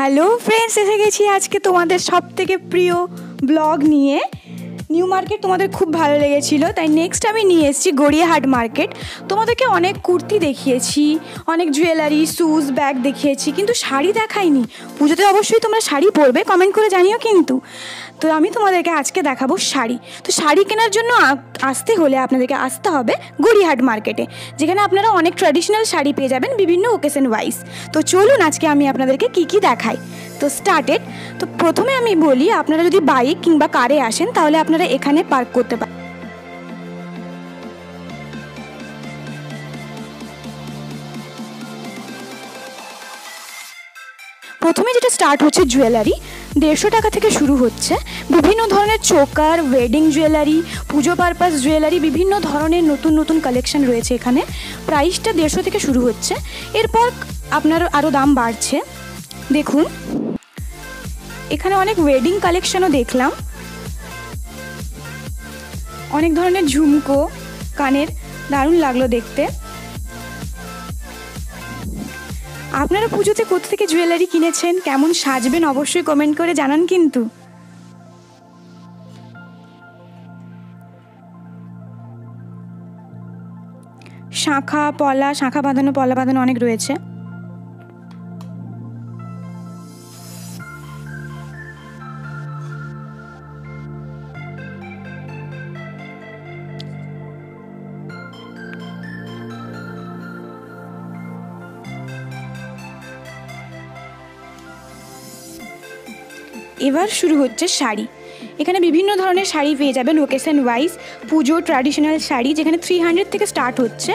Hello friends एसे गेছি আজকে তোমাদের সবথেকে প্রিয় ব্লগ নিয়ে। নিউ মার্কেট তোমাদের খুব ভালো লেগেছিল, তাই নেক্সট আমি নিয়ে এসেছি গড়িয়াহাট মার্কেট। তোমাদেরকে অনেক কুর্তি দেখিয়েছি, অনেক জুয়েলারি, শুজ, ব্যাগ দেখিয়েছি, কিন্তু শাড়ি দেখাইনি। পুজোতে অবশ্যই তোমরা শাড়ি পরবে, কমেন্ট করে জানিও কিন্তু। তো আমি তোমাদেরকে আজকে দেখাবো শাড়ি। তো শাড়ি কেনার জন্য আসতে হলে আপনাদেরকে আসতে হবে গড়িয়াহাট মার্কেটে, যেখানে আপনারা অনেক ট্র্যাডিশনাল শাড়ি পেয়ে যাবেন বিভিন্ন ওকেশন ওয়াইজ। তো চলুন আজকে আমি আপনাদেরকে কী দেখাই। তো স্টার্টেড। তো প্রথমে আমি বলি, আপনারা যদি বাইক কিংবা কারে আসেন তাহলে আপনারা এখানে পার্ক করতে পারেন। প্রথমে যেটা স্টার্ট হচ্ছে জুয়েলারি, 150 টাকা থেকে শুরু হচ্ছে। বিভিন্ন ধরনের চোকার, ওয়েডিং জুয়েলারি, পুজো পারপাস জুয়েলারি, বিভিন্ন ধরনের নতুন নতুন কালেকশন রয়েছে এখানে। প্রাইসটা 150 থেকে শুরু হচ্ছে, এরপর আপনার আরও দাম বাড়ছে। দেখুন এখানে অনেক ওয়েডিং কালেকশনও দেখলাম, অনেক ধরনের ঝুমকো, কানের, দারুণ লাগলো দেখতে। আপনারা পুজোতে কোথা থেকে জুয়েলারি কিনেছেন, কেমন সাজবেন অবশ্যই কমেন্ট করে জানান কিন্তু। শাঁখা, পলা, শাঁখা বাঁধানো, পলা বাঁধানো অনেক রয়েছে। এবার শুরু হচ্ছে শাড়ি। এখানে বিভিন্ন ধরনের শাড়ি পেয়ে যাবেন লোকেশন ওয়াইজ। পুজো ট্র্যাডিশনাল শাড়ি, যেখানে 300 থেকে স্টার্ট হচ্ছে।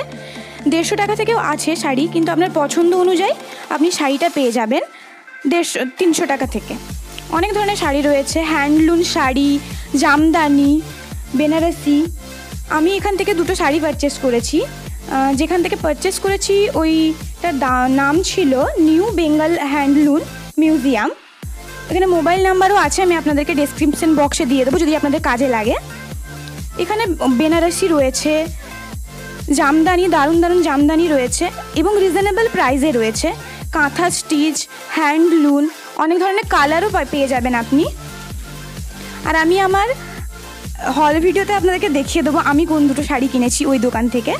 150 টাকা থেকেও আছে শাড়ি, কিন্তু আপনার পছন্দ অনুযায়ী আপনি শাড়িটা পেয়ে যাবেন 300 টাকা থেকে। অনেক ধরনের শাড়ি রয়েছে, হ্যান্ডলুম শাড়ি, জামদানি, বেনারসি। আমি এখান থেকে দুটো শাড়ি পারচেস করেছি। যেখান থেকে পারচেস করেছি ওইটার নাম ছিল নিউ বেঙ্গল হ্যান্ডলুম মিউজিয়াম। এখানে মোবাইল নাম্বারও আছে, আমি আপনাদেরকে ডেসক্রিপশন বক্সে দিয়ে দেবো যদি আপনাদের কাজে লাগে। এখানে বেনারসি রয়েছে, জামদানি, দারুণ দারুণ জামদানি রয়েছে এবং রিজনেবল প্রাইসে রয়েছে। কাঁথা স্টিচ, হ্যান্ডলুম, অনেক ধরনের কালারও পেয়ে যাবেন আপনি। আর আমি আমার হল ভিডিওতে আপনাদেরকে দেখিয়ে দেবো আমি কোন দুটো শাড়ি কিনেছি ওই দোকান থেকে।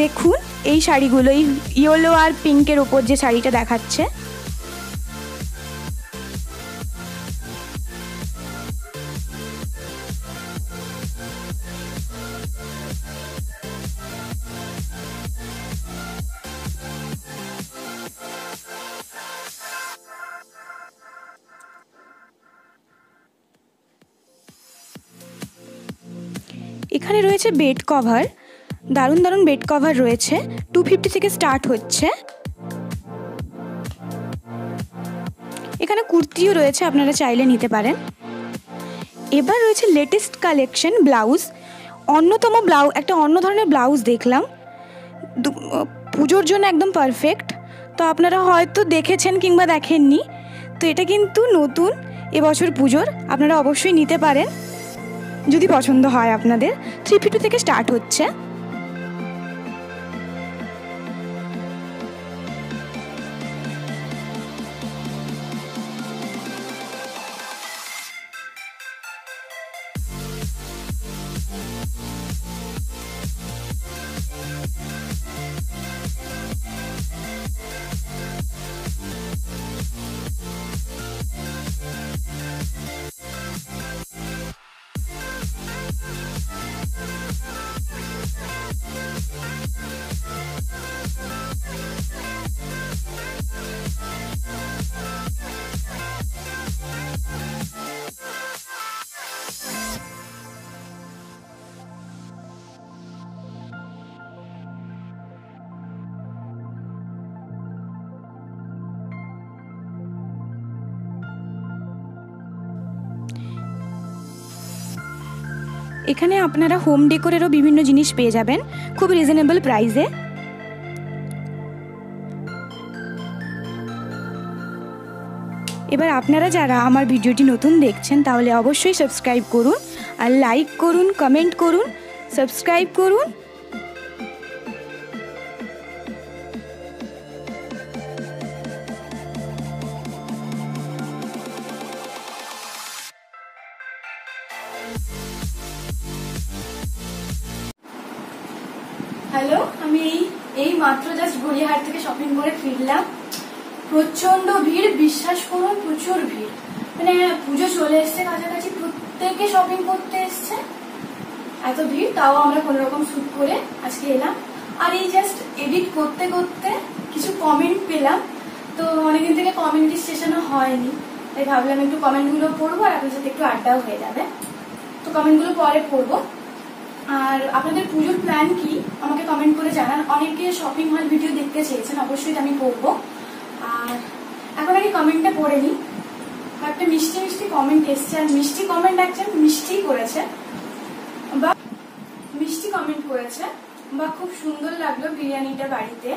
দেখুন এই শাড়িগুলো, এই ইয়েলো আর পিঙ্কের ওপর যে শাড়িটা দেখাচ্ছে। এখানে রয়েছে বেড কভার, দারুণ দারুণ বেড কভার রয়েছে। 250 থেকে স্টার্ট হচ্ছে। এখানে কুর্তিও রয়েছে, আপনারা চাইলে নিতে পারেন। এবার রয়েছে লেটেস্ট কালেকশন ব্লাউজ। অন্য ধরনের ব্লাউজ দেখলাম, পুজোর জন্য একদম পারফেক্ট। তো আপনারা হয়তো দেখেছেন কিংবা দেখেননি। তো এটা কিন্তু নতুন এবছর পুজোর, আপনারা অবশ্যই নিতে পারেন যদি পছন্দ হয় আপনাদের। 350 থেকে স্টার্ট হচ্ছে। এখানে আপনারা হোম ডেকোরেরও বিভিন্ন জিনিস পেয়ে যাবেন খুব রিজনেবল প্রাইসে। এবার আপনারা যারা আমার ভিডিওটি নতুন দেখছেন তাহলে অবশ্যই সাবস্ক্রাইব করুন, আর লাইক করুন, কমেন্ট করুন, সাবস্ক্রাইব করুন। গেল। আমি এই মাত্র জাস্ট গড়িয়াহাট থেকে শপিং করে ফিরলাম। প্রচন্ড ভিড়, বিশ্বাস করুন প্রচুর ভিড়। মানে পুজো চলে এসছে কাছাকাছি, প্রত্যেকে শপিং করতে এসছে, এত ভিড়। তাও আমরা কোন রকম শুট করে আজকে এলাম। আর এই জাস্ট এডিট করতে করতে কিছু কমেন্ট পেলাম, তো অনেকদিন থেকে কমেন্ট স্টেশনও হয়নি, তাই ভাবলাম একটু কমেন্ট গুলো পড়বো আর আপনার সাথে একটু আড্ডাও হয়ে যাবে। তো কমেন্ট গুলো পরে পড়বো। আর আপনাদের পুজোর প্ল্যান কি আমাকে কমেন্ট করে জানান। অনেকে শপিং হল ভিডিও দেখতে চেয়েছেন, অবশ্যই আমি পড়বো। আর এখন আগে কমেন্টটা পড়ে নি। একটা মিষ্টি মিষ্টি কমেন্ট এসছে, আর মিষ্টি কমেন্ট একজন মিষ্টি করেছে বা মিষ্টি কমেন্ট করেছে বা খুব সুন্দর লাগলো বিরিয়ানিটা বাড়িতে।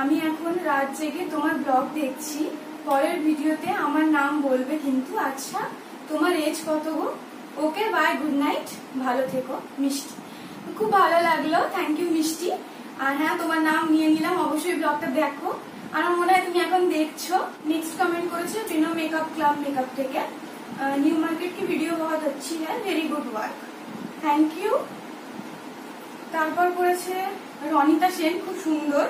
আমি এখন রাত জেগে তোমার ব্লগ দেখছি, পরের ভিডিওতে আমার নাম বলবে কিন্তু। আচ্ছা তোমার এজ কত গো? ওকে বাই, গুড নাইট, ভালো থেকো। মিষ্টি, খুব ভালো লাগলো, থ্যাংক ইউ মিষ্টি। আর হ্যাঁ তোমার নাম নিয়ে নিলাম, অবশ্যই ব্লগটা দেখো। আর আমার মনে হয় তুমি এখন দেখছো। নেক্সট কমেন্ট করেছো টিনো মেকআপ ক্লাব মেকআপ থেকে, নিউ মার্কেট কি ভিডিও বহুত अच्छी है, very good work, thank you. তারপর করেছে রনিতা সেন, খুব সুন্দর,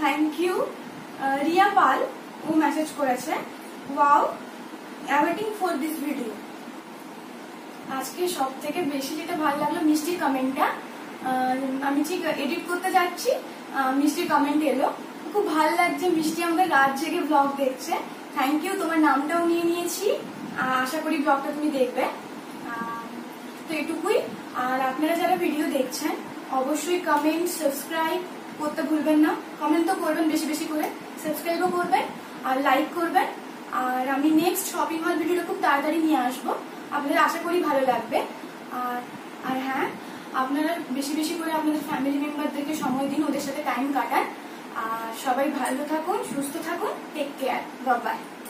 থ্যাংক ইউ। রিয়া পাল ও মেসেজ করেছে, wow waiting for this video. আজকে সব থেকে বেশি যেটা ভালো লাগলো মিষ্টির কমেন্টটা। আমি ঠিক এডিট করতে যাচ্ছি, মিষ্টির কমেন্ট এলো, খুব ভালো লাগছে। মিষ্টি আমাদের রাত জেগে ব্লগ দেখছে, থ্যাংক ইউ। তোমার নামটাও নিয়ে নিয়েছি, আশা করি ব্লগটা তুমি দেখবে। তো এটুকুই। আর আপনারা যারা ভিডিও দেখছেন অবশ্যই কমেন্ট সাবস্ক্রাইব করতে ভুলবেন না। কমেন্ট তো করবেন বেশি বেশি করে, সাবস্ক্রাইবও করবেন আর লাইক করবেন। আর আমি নেক্সট শপিং মল ভিডিওটা খুব তাড়াতাড়ি নিয়ে আসবো, আপনাদের আশা করি ভালো লাগবে। আর আর হ্যাঁ আপনারা বেশি বেশি করে আপনাদের ফ্যামিলি মেম্বারদেরকে সময় দিন, ওদের সাথে টাইম কাটান। আর সবাই ভালো থাকুন, সুস্থ থাকুন, টেক কেয়ার, বাই বাই।